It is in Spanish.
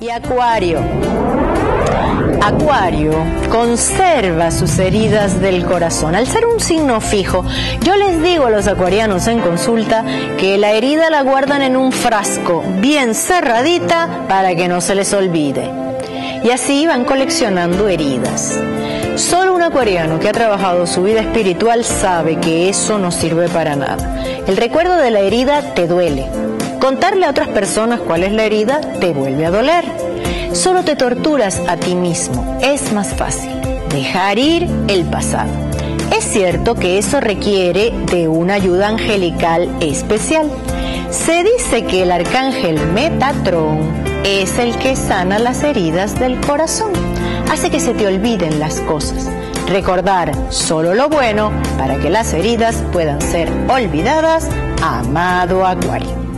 y Acuario. Acuario conserva sus heridas del corazón. Al ser un signo fijo, yo les digo a los acuarianos en consulta que la herida la guardan en un frasco bien cerradita para que no se les olvide. Y así van coleccionando heridas. Solo un acuariano que ha trabajado su vida espiritual sabe que eso no sirve para nada. El recuerdo de la herida te duele. Contarle a otras personas cuál es la herida te vuelve a doler. Solo te torturas a ti mismo. Es más fácil dejar ir el pasado. Es cierto que eso requiere de una ayuda angelical especial. Se dice que el arcángel Metatrón es el que sana las heridas del corazón. Hace que se te olviden las cosas. Recordar solo lo bueno para que las heridas puedan ser olvidadas, amado Acuario.